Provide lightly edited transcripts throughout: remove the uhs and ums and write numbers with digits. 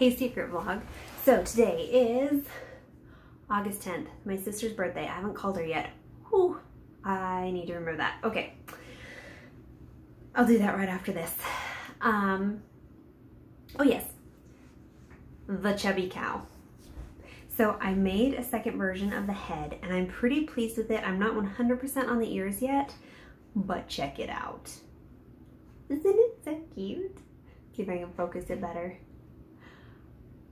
Hey Secret Vlog. So today is August 10th, my sister's birthday. I haven't called her yet. Whew, I need to remember that. Okay, I'll do that right after this. Oh yes, the Chubby Cow. So I made a second version of the head and I'm pretty pleased with it. I'm not 100% on the ears yet, but check it out. Isn't it so cute? See if I can focus it better.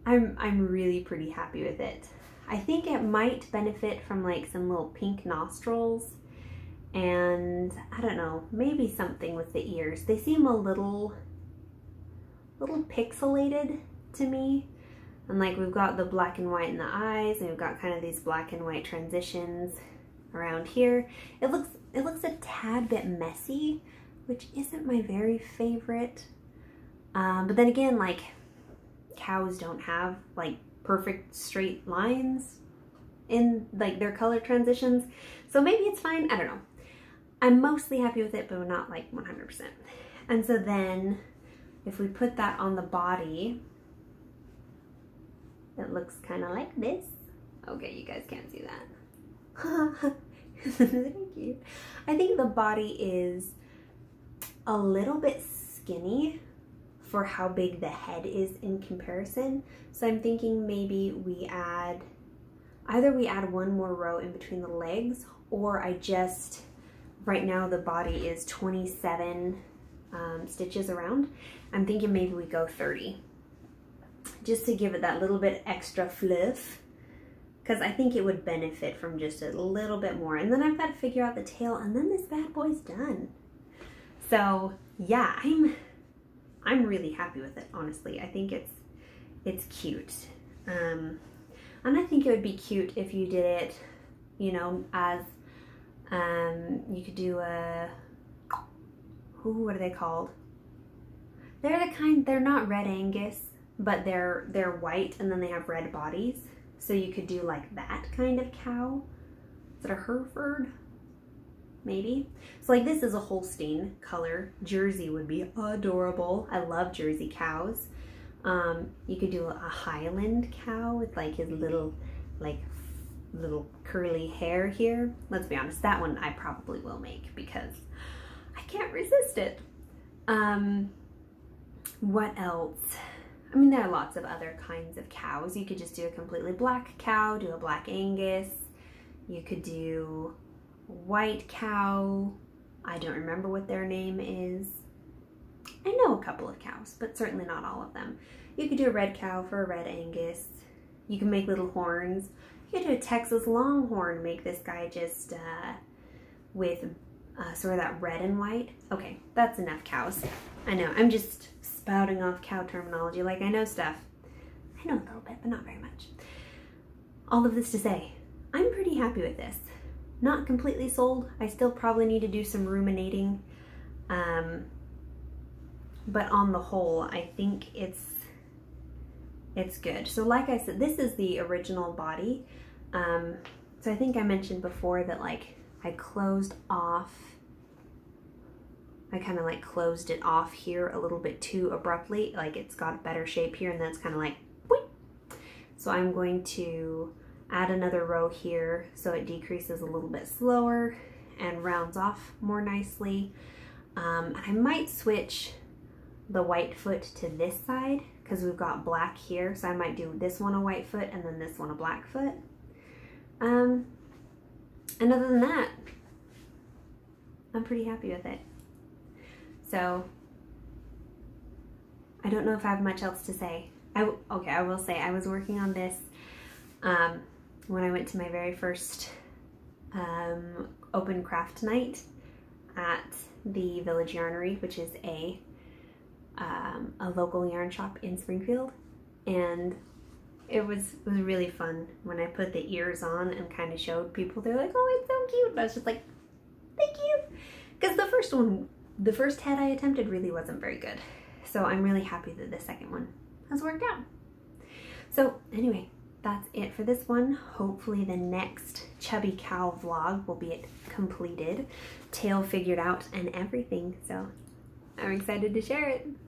I'm really pretty happy with it. I think it might benefit from like some little pink nostrils and I don't know, maybe something with the ears. They seem a little pixelated to me. And like we've got the black and white in the eyes and we've got kind of these black and white transitions around here. It looks a tad bit messy, which isn't my very favorite. But then again, like cows don't have like perfect straight lines in like their color transitions. So maybe it's fine, I don't know. I'm mostly happy with it, but not like 100%. And so then if we put that on the body, it looks kind of like this. Okay, you guys can't see that. Isn't it cute? I think the body is a little bit skinny for how big the head is in comparison. So I'm thinking maybe either we add one more row in between the legs, or right now the body is 27 stitches around. I'm thinking maybe we go 30, just to give it that little bit extra fluff, because I think it would benefit from just a little bit more. And then I've got to figure out the tail, and then this bad boy's done. So yeah, I'm really happy with it, honestly. I think it's cute. And I think it would be cute if you did it, you know, as you could do a, what are they called? They're the kind, they're not red Angus, but they're white and then they have red bodies. So you could do like that kind of cow. Is it a Hereford? Maybe. So like this is a Holstein color. Jersey would be adorable. I love Jersey cows. You could do a Highland cow with like his little curly hair here. Let's be honest, that one I probably will make because I can't resist it. What else? I mean, there are lots of other kinds of cows. You could just do a completely black cow, do a black Angus. You could do white cow. I don't remember what their name is. I know a couple of cows, but certainly not all of them. You could do a red cow for a red Angus. You can make little horns. You could do a Texas Longhorn, make this guy just with sort of that red and white. Okay, that's enough cows. I know, I'm just spouting off cow terminology like I know stuff. I know a little bit, but not very much. All of this to say, I'm pretty happy with this. Not completely sold. I still probably need to do some ruminating. But on the whole, I think it's good. So like I said, this is the original body. So I think I mentioned before that like I closed off, I kind of like closed it off here a little bit too abruptly. Like it's got a better shape here and that's kind of like, boing. So I'm going to add another row here so it decreases a little bit slower and rounds off more nicely. I might switch the white foot to this side because we've got black here. So I might do this one a white foot and then this one a black foot. And other than that, I'm pretty happy with it. So I don't know if I have much else to say. I will say I was working on this when I went to my very first open craft night at the Village Yarnery, which is a local yarn shop in Springfield, and it was really fun when I put the ears on and kind of showed people. They're like, "Oh, it's so cute!" And I was just like, "Thank you," because the first head I attempted really wasn't very good. So I'm really happy that the second one has worked out. So anyway, that's it for this one. Hopefully the next Chubby Cow vlog will be completed, tail figured out and everything. So I'm excited to share it.